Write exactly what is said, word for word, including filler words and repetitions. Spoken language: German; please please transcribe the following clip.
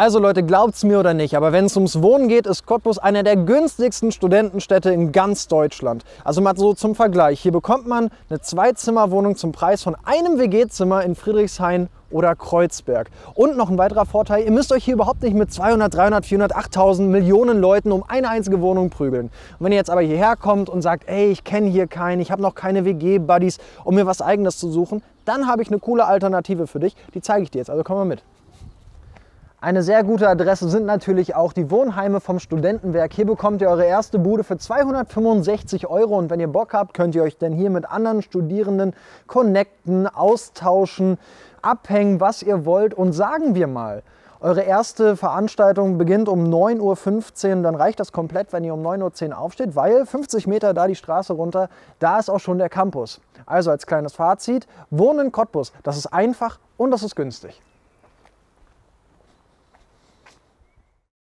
Also Leute, glaubt's mir oder nicht, aber wenn es ums Wohnen geht, ist Cottbus einer der günstigsten Studentenstädte in ganz Deutschland. Also mal so zum Vergleich, hier bekommt man eine Zwei-Zimmer-Wohnung zum Preis von einem W G-Zimmer in Friedrichshain oder Kreuzberg. Und noch ein weiterer Vorteil, ihr müsst euch hier überhaupt nicht mit zweihundert, dreihundert, vierhundert, achttausend Millionen Leuten um eine einzige Wohnung prügeln. Und wenn ihr jetzt aber hierher kommt und sagt, ey, ich kenne hier keinen, ich habe noch keine W G-Buddies, um mir was Eigenes zu suchen, dann habe ich eine coole Alternative für dich, die zeige ich dir jetzt, also komm mal mit. Eine sehr gute Adresse sind natürlich auch die Wohnheime vom Studentenwerk. Hier bekommt ihr eure erste Bude für zweihundertfünfundsechzig Euro und wenn ihr Bock habt, könnt ihr euch dann hier mit anderen Studierenden connecten, austauschen, abhängen, was ihr wollt. Und sagen wir mal, eure erste Veranstaltung beginnt um neun Uhr fünfzehn, dann reicht das komplett, wenn ihr um neun Uhr zehn aufsteht, weil fünfzig Meter da die Straße runter, da ist auch schon der Campus. Also als kleines Fazit, Wohnen in Cottbus, das ist einfach und das ist günstig.